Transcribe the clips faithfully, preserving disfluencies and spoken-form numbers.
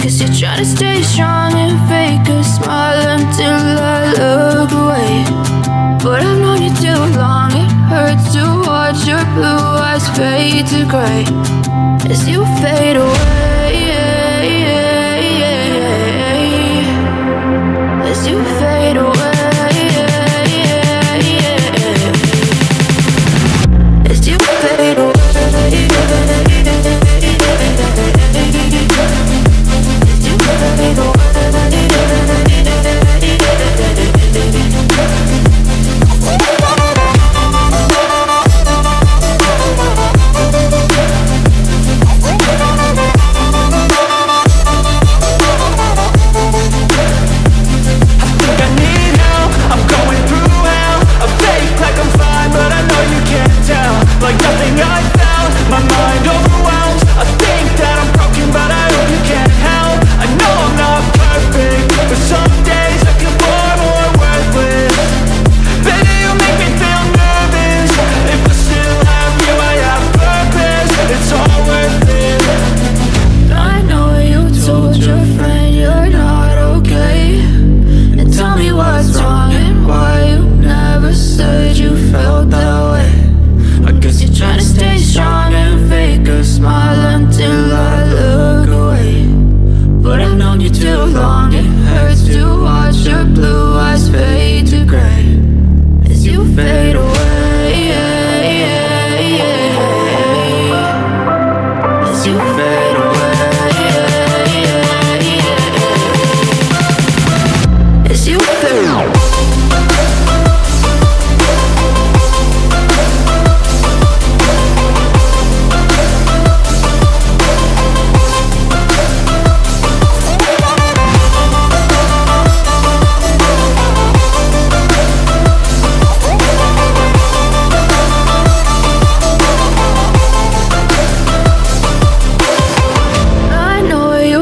Guess you're trying to stay strong and fake a smile until I look away. But I've known you too long, it hurts to watch your blue eyes fade to grey as you fade away, as you fade away, as you fade away. Fade away, trying to stay strong and fake a smile until I look away. But I've known you too long, it hurts to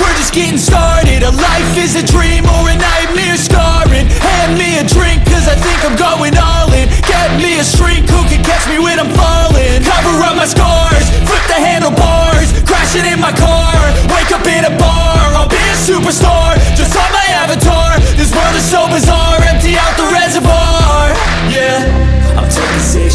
we're just getting started. A life is a dream or a nightmare scarring. Hand me a drink cause I think I'm going all in. Get me a shrink who can catch me when I'm falling. Cover up my scars, flip the handlebars, crashing in my car, wake up in a bar. I'll be a superstar, just on my avatar. This world is so bizarre, empty out the reservoir. Yeah, I'm taking six